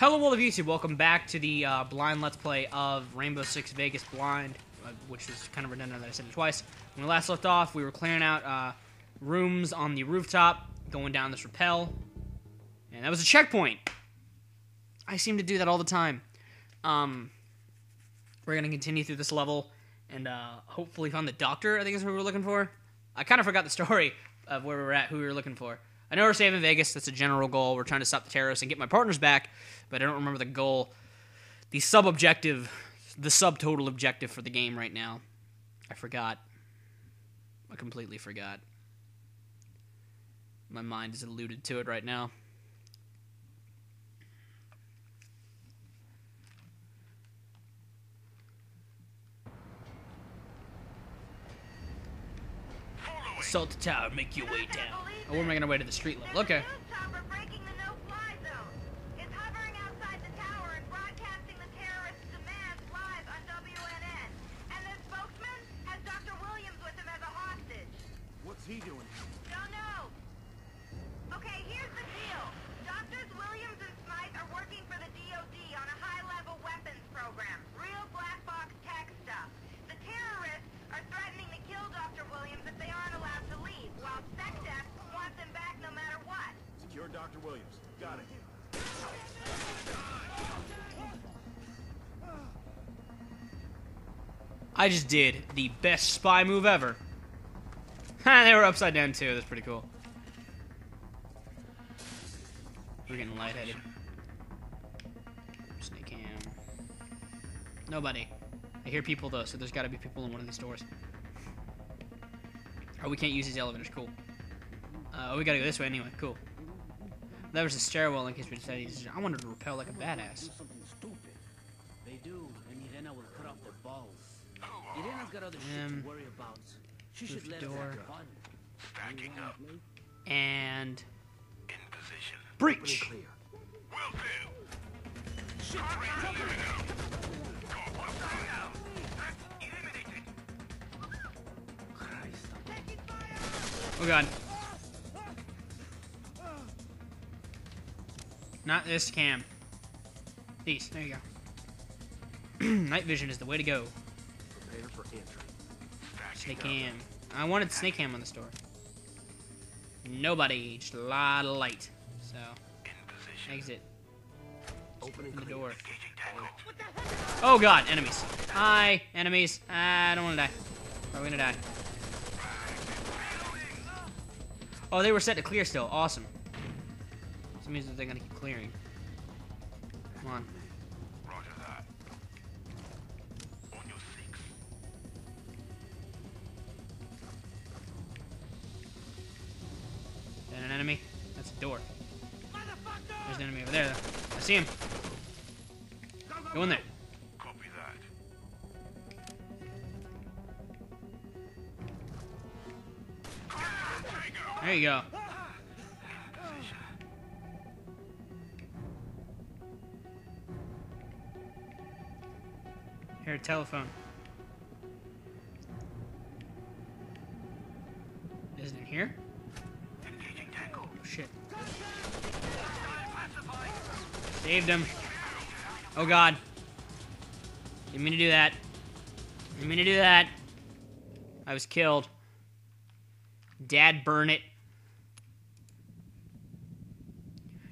Hello all of YouTube, welcome back to the blind let's play of Rainbow Six Vegas blind, which was kind of redundant that I said it twice. When we last left off, we were clearing out rooms on the rooftop, going down this rappel, and that was a checkpoint. I seem to do that all the time. We're going to continue through this level and hopefully find the doctor, I think is what we were looking for. I kind of forgot the story of where we were at, who we were looking for. I know we're saving Vegas. That's a general goal. We're trying to stop the terrorists and get my partners back, but I don't remember the goal. The sub-objective, the subtotal objective for the game right now. I forgot. I completely forgot. My mind is alluded to it right now. Assault the tower, make your way down. Oh, where am I going to way to the street level? Okay. What's he doing? Don't know. Okay, here's the deal. Doctors Williams and Smythe are working for the DOD on a high-level weapons program. Real black box tech stuff. The terrorists are threatening to kill Dr. Williams if they aren't allowed to leave, while SecDef wants them back no matter what. Secure Dr. Williams. Got it. I just did the best spy move ever. They were upside down too, that's pretty cool. We're getting lightheaded. Snake cam. Nobody. I hear people though, so there's gotta be people in one of these doors. Oh, we can't use these elevators, cool. Oh, we gotta go this way anyway, cool. That was a stairwell in case we decided to use it. I wanted to rappel like a badass. They do, and Irina will cut off their balls. Irina's got other shit to worry about. She should let door. Backing up. And in position. Breach. Will do. Oh god. Not this cam. These. There you go. Night vision is the way to go. Prepare for entry. Snake cam. I wanted snake cam on the store. Nobody. Just a lot of light. So. Exit. Opening the door. Oh god, enemies. Hi, enemies. I don't want to die. Are we gonna die? Oh, they were set to clear still. Awesome. So means that they're gonna keep clearing. Come on. Roger that. On your six. Is that an enemy? That's a door. There's an enemy over there, though. I see him. Go in there. Copy that. There you go. Here, telephone. Isn't it here? Oh, shit. Saved him. Oh god. Didn't mean to do that. Didn't mean to do that. I was killed. Dad, burn it.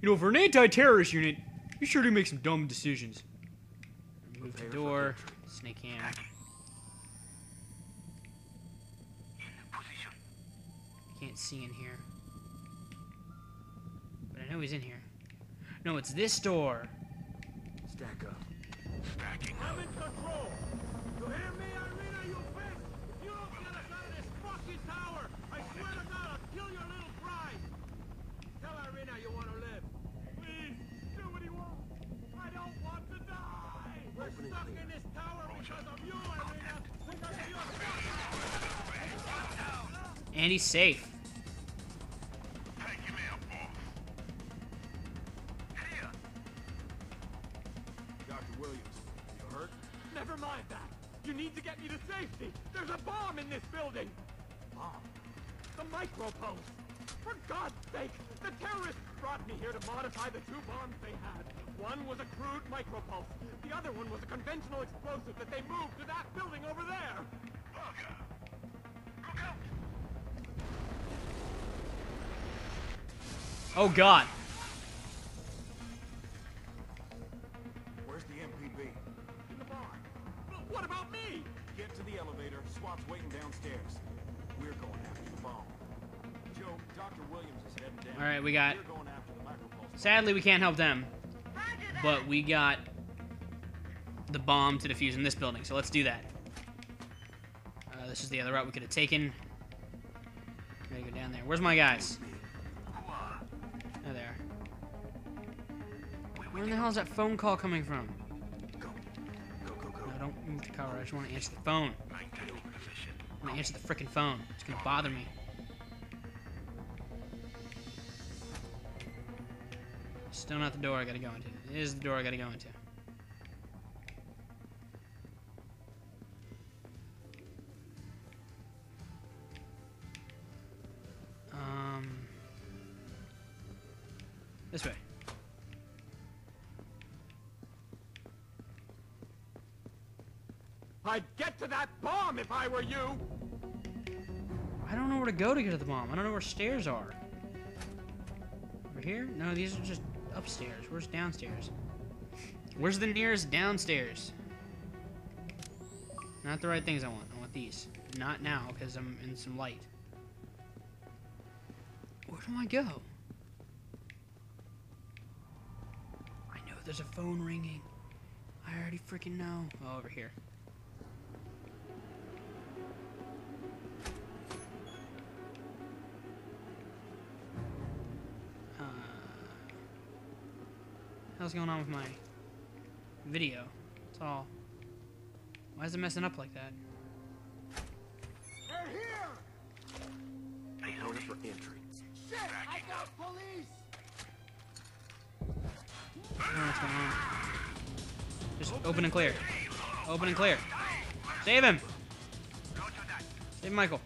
You know, for an anti-terrorist unit, you sure do make some dumb decisions. Move the door. Snake cam. Can't see in here. But I know he's in here. No, it's this door. Stack up. Stacking up. I'm in control. You hear me, Irina, you bitch? If you don't get us out of this fucking tower, I swear to God, I'll kill your little bride. Tell Irina you want to live. Please, do what you want. I don't want to die. We're stuck in this tower because of you, Irina. Because of you. And he's safe. There's a bomb in this building! Bomb? The microphones! For God's sake! The terrorists brought me here to modify the two bombs they had. One One was a crude micropulse. The other one was a conventional explosive that they moved to that building over there. Logan! Look out! Oh, God. Where's the MPB? In the bar. What about me? Get to the elevator. SWAT's waiting downstairs. We're going after the bomb. Joe, Dr. Williams is heading down. All right, we got... Sadly, we can't help them. But we got the bomb to defuse in this building, so let's do that. This is the other route we could have taken. Gotta go down there. Where's my guys? There they are. Where in the hell is that phone call coming from? No, don't move the cover. I just want to answer the phone. I want to answer the frickin' phone. It's gonna bother me. Still not the door I gotta go into. It is the door I gotta go into. This way. I'd get to that bomb if I were you! I don't know where to go to get to the bomb. I don't know where stairs are. Over here? No, these are just... upstairs. Where's downstairs? Where's the nearest downstairs? Not the right things I want. I want these. Not now, because I'm in some light. Where do I go? I know there's a phone ringing. I already freaking know. Oh, over here. What's going on with my video? It's all. Why is it messing up like that? They're here. Order for entry. Shit! I got police. I don't know what's going on. Just open and clear. Open and clear. Save him. Save Michael.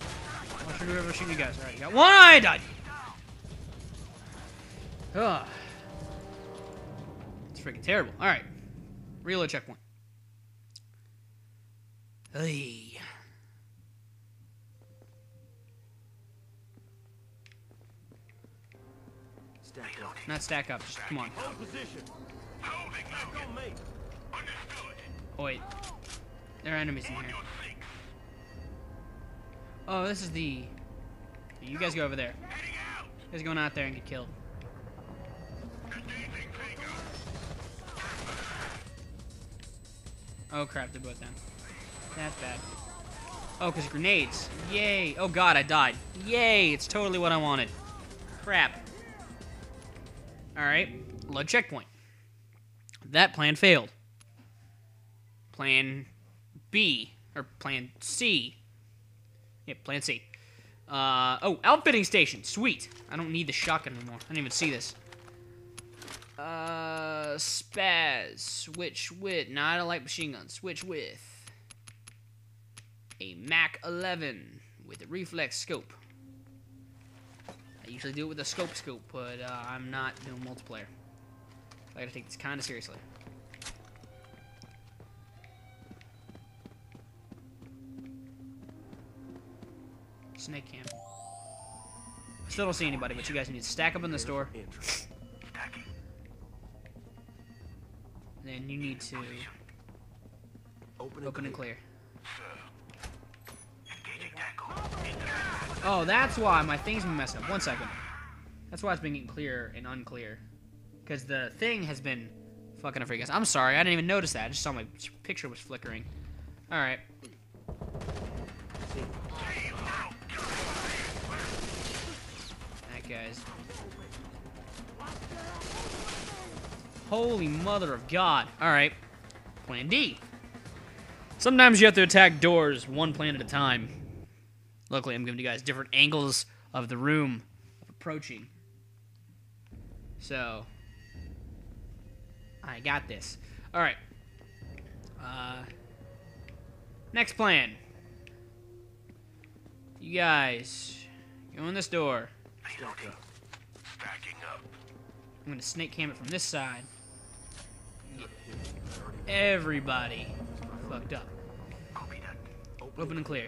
Watch whoever shoot you guys. All right, you got one. I died. Ugh. Freaking terrible. Alright. Reload checkpoint. Hey. Stack up. Not stack up, just come on. Oh wait. There are enemies in here. Oh, this is the... You guys go over there. You guys going out there and get killed. Oh crap, they're both down. That's bad. Oh, because grenades. Yay. Oh god, I died. Yay, it's totally what I wanted. Crap. Alright, load checkpoint. That plan failed. Plan B. Or plan C. Yeah, plan C. Oh, outfitting station. Sweet. I don't need the shotgun anymore. I didn't even see this. Spaz, switch with, not a light machine gun, switch with a Mac 11 with a reflex scope. I usually do it with a scope, but I'm not doing multiplayer. I gotta take this kinda seriously. Snake cam. I still don't see anybody, but you guys need to stack up in the store. Then you need to open and clear. Oh, that's why my thing's been messing up. One second. That's why it's been getting clear and unclear. Because the thing has been fucking a freak ass. I'm sorry, I didn't even notice that. I just saw my picture was flickering. Alright. That guy's... Holy mother of God. Alright. Plan D. Sometimes you have to attack doors one plan at a time. Luckily, I'm giving you guys different angles of the room of approaching. So, I got this. Alright. Next plan. You guys, go in this door. Backing up. I'm gonna snake cam it from this side. Get everybody fucked up. Open and clear.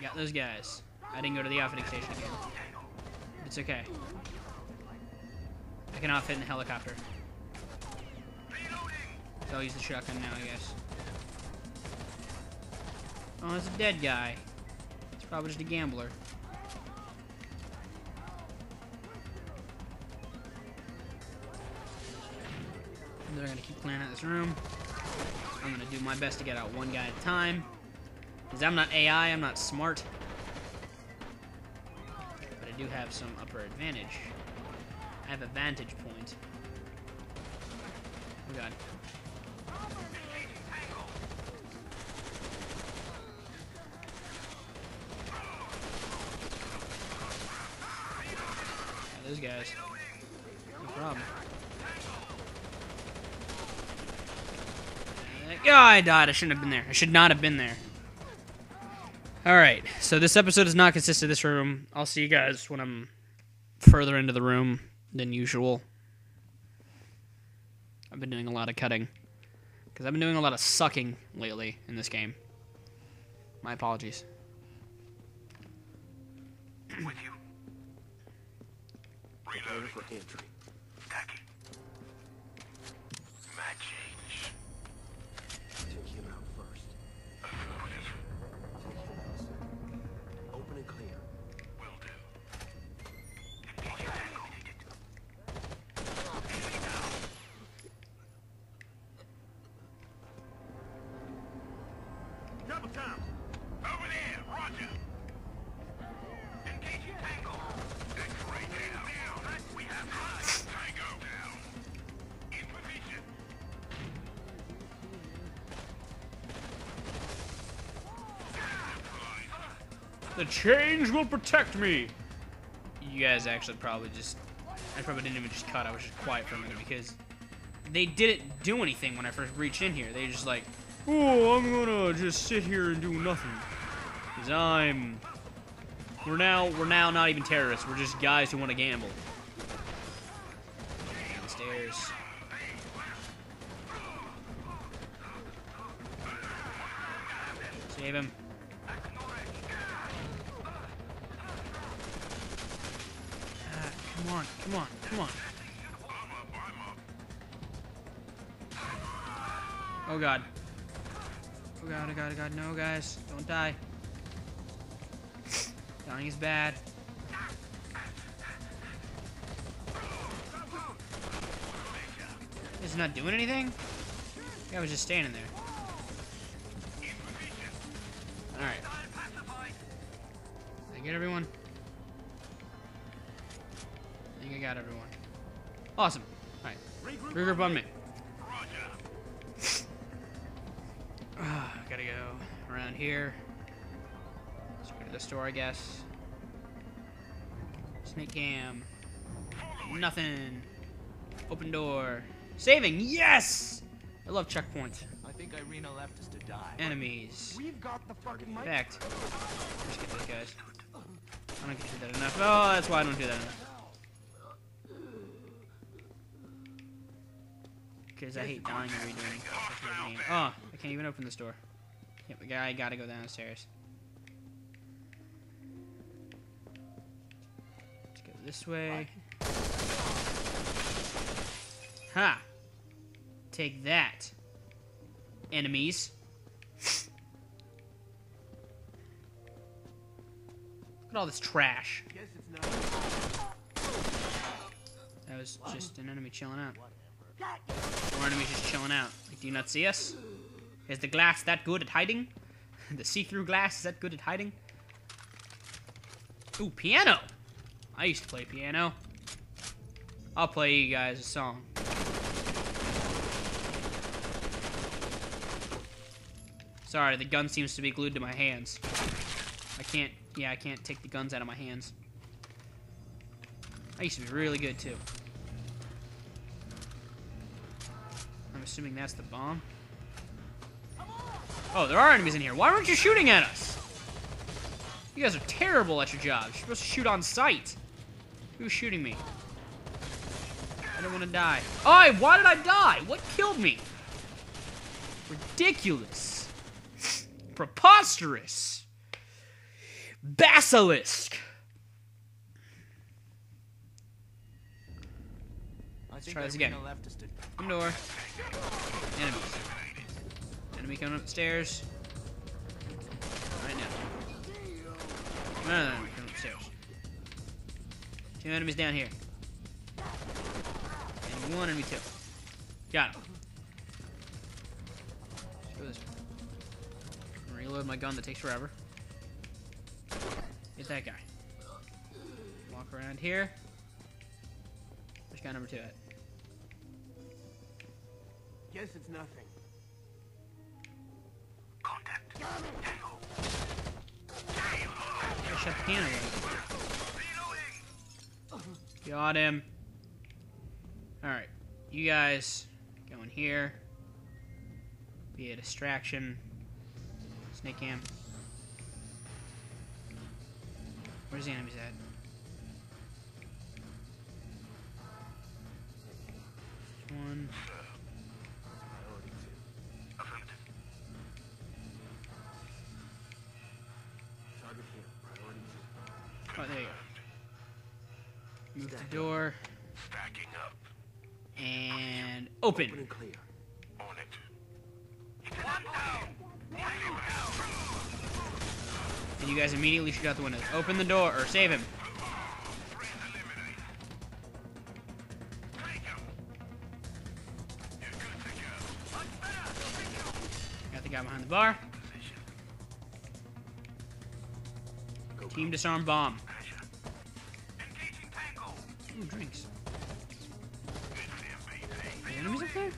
Got those guys. I didn't go to the outfitting station again. It's okay. I can outfit in the helicopter. So I'll use the shotgun now, I guess. Oh, it's a dead guy. It's probably just a gambler. They're gonna keep clearing out this room. I'm gonna do my best to get out one guy at a time. Because I'm not AI, I'm not smart. But I do have some upper advantage. I have a vantage point. Oh god. Yeah, those guys. No problem. Oh, I died. I shouldn't have been there. I should not have been there. Alright, so this episode does not consist of this room. I'll see you guys when I'm further into the room than usual. I've been doing a lot of cutting. Because I've been doing a lot of sucking lately in this game. My apologies. With you. Reloading for entry. Tacking. Matching. The change will protect me. You guys actually probably just—I probably didn't even just cut. I was just quiet for a minute because they didn't do anything when I first reached in here. They just like, oh, I'm gonna just sit here and do nothing. Cause we're now not even terrorists. We're just guys who want to gamble. Downstairs. Save him. Come on, come on, come on. Oh god. Oh god, oh god, oh god, no guys. Don't die. Dying is bad. This is not doing anything? I was just standing there. Alright. Did I get everyone? I got everyone. Awesome. Alright. Regroup on me. Gotta go around here. Let's go to the store, I guess. Snake cam. Nothing. Open door. Saving. Yes! I love checkpoints. I think Irina left us to die. Enemies. We've got the fucking mic. Back. Let's get those guys. I don't get to that enough. Oh, that's why I don't do that enough. Because I hate dying and redoing. Oh, I can't even open this door. Yep, I gotta go downstairs. Let's go this way. Ha! Take that, enemies. Look at all this trash. That was just an enemy chilling out. Our enemy's just chilling out. Like, do you not see us? Is the glass that good at hiding? The see-through glass, is that good at hiding? Ooh, piano! I used to play piano. I'll play you guys a song. Sorry, the gun seems to be glued to my hands. I can't take the guns out of my hands. I used to be really good, too. I'm assuming that's the bomb. Oh, there are enemies in here. Why weren't you shooting at us? You guys are terrible at your jobs. You're supposed to shoot on sight. Who's shooting me? I don't want to die. Oi, why did I die? What killed me? Ridiculous. Preposterous. Basilisk. Let's try this again. Open door. Enemies. Enemy coming upstairs. Right now. Another enemy coming upstairs. Two enemies down here. And one enemy killed. Got him. Let's go this way. Reload my gun that takes forever. Hit that guy. Walk around here. Push guy number two at. Guess it's nothing. Contact. I shut the can away. Got him. Alright. You guys go in here. Be a distraction. Snake cam. Where's the enemies at? One. Oh, there you go. Move the door. Stacking up. And open. Open and clear. On it. And you guys immediately shoot out the windows. Open the door or save him. Got the guy behind the bar. Team disarm bomb. Ooh, drinks. Are enemies up there?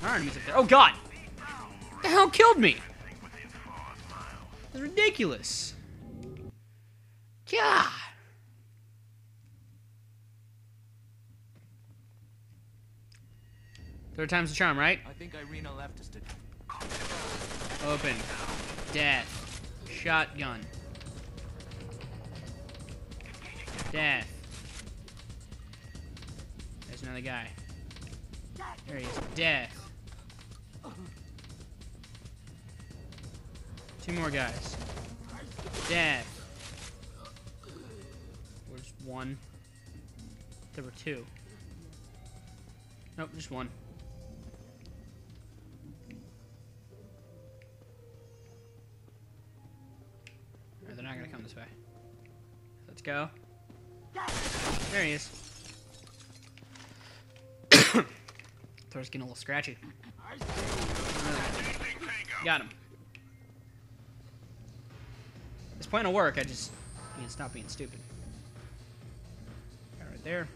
There are enemies up there. Oh god! What the hell killed me? That's ridiculous. God! Third time's the charm, right? I think Irina left us to open. Death. Shotgun. Death. There's another guy. There he is. Death. Two more guys. Death. Or just one. There were two. Nope, just one. Alright, they're not gonna come this way. Let's go. There he is. Throat's getting a little scratchy. Got him. This plan will work, I just need to stop being stupid. Got right there.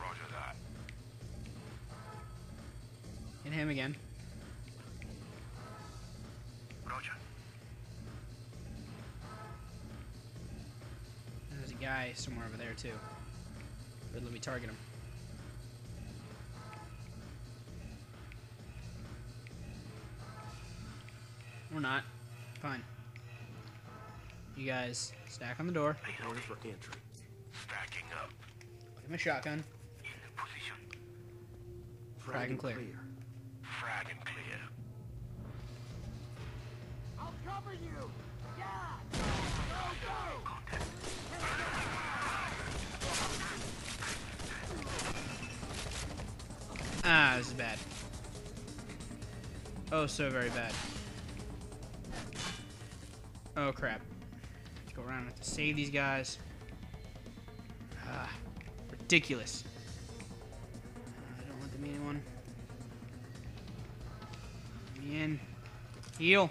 Roger that. Hit him again. Roger. Guy somewhere over there too. But let me target him. Or not. Fine. You guys stack on the door. Order for entry. Stacking up. Look at my shotgun. Frag and clear. Frag and clear. I'll cover you. Yeah. Go, go. Ah, this is bad. Oh, so very bad. Oh, crap. Let's go around and have to save these guys. Ah, ridiculous. I don't want them anyone. Let me in. Heal.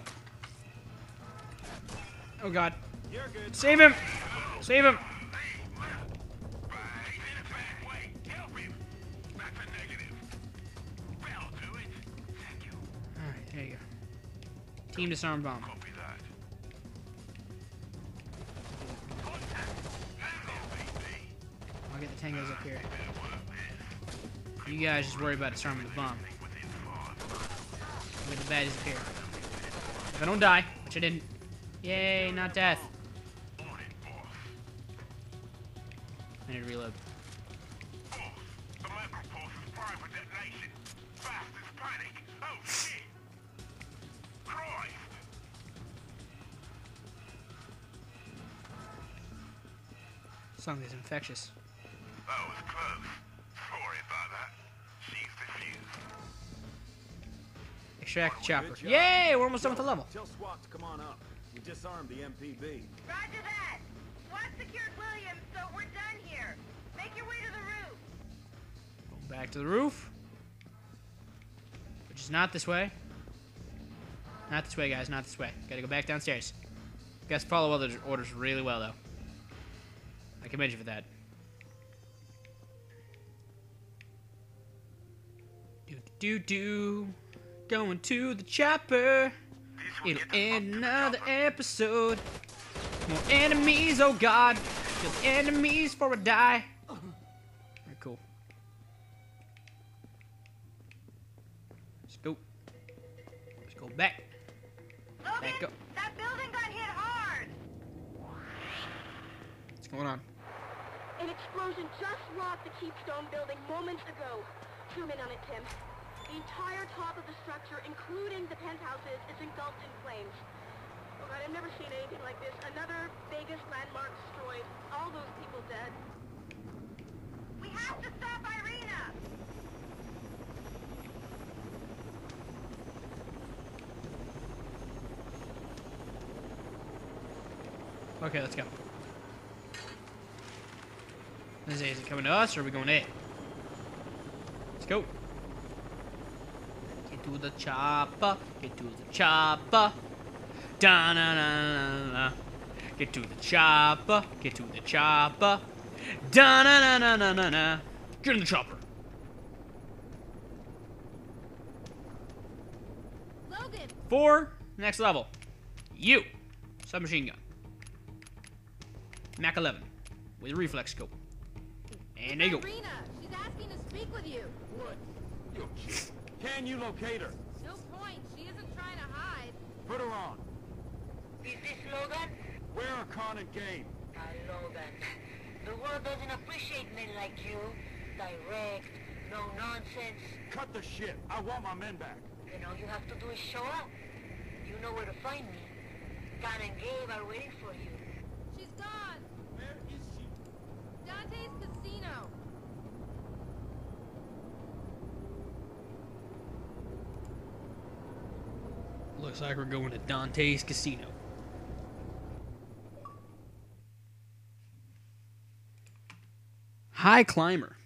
Oh, God. You're good. Save him! Save him! Team disarm bomb. Copy that. I'll get the tangos up here. You guys just worry about disarming the bomb. I'll get the baddies up here. If I don't die, which I didn't. Yay, not death. I need to reload. Song is infectious. That was close. Sorry about that. She's diffused. Extract chopper. Yay! We're almost done with the level. Tell SWAT to come on up. We disarmed the MPB. Roger that. SWAT secured Williams, so we're done here. Make your way to the roof. Go back to the roof. Which is not this way. Not this way, guys. Not this way. Gotta go back downstairs. You guys follow other orders really well, though. I commend you for that. Going to the chopper. It'll end another episode. More enemies, oh god. Kill enemies for a die. Alright, cool. Let's go. Let's go back. Logan, back up. That building got hit hard. What's going on? An explosion just rocked the Keystone building moments ago. Zoom in on it, Tim. The entire top of the structure, including the penthouses, is engulfed in flames. Oh god, I've never seen anything like this. Another Vegas landmark destroyed. All those people dead. We have to stop Irina! Okay, let's go. Is it coming to us, or are we going A? Let's go. To the chopper, get to the chopper. Da na na na na. Get to the chopper, get to the chopper. Da na na na na na na. Get in the chopper. Logan. For next level, you submachine gun, Mac 11 with reflex scope, and they go. Irina, she's asking to speak with you. What? You're cheap. Can you locate her? No point. She isn't trying to hide. Put her on. Is this Logan? Where are Con and Gabe? Logan. The world doesn't appreciate men like you. Direct, no nonsense. Cut the shit. I want my men back. Then all you have to do is show up. You know where to find me. Con and Gabe are waiting for you. She's gone. Where is she? Dante's casino. Looks like we're going to Dante's Casino. High climber.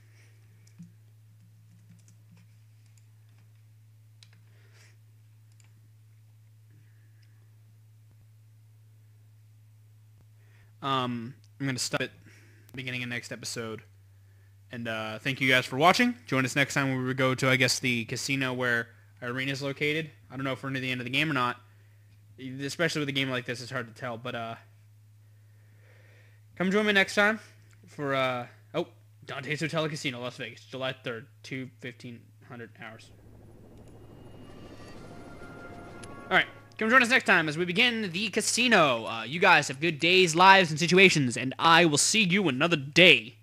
I'm going to stop it at the beginning of next episode. And thank you guys for watching. Join us next time when we go to, I guess, the casino where Irina is located. I don't know if we're near the end of the game or not. Especially with a game like this, it's hard to tell. But come join me next time for Dante's Hotel and Casino, Las Vegas, July 3rd, 2:15 hours. All right, come join us next time as we begin the casino. You guys have good days, lives, and situations, and I will see you another day.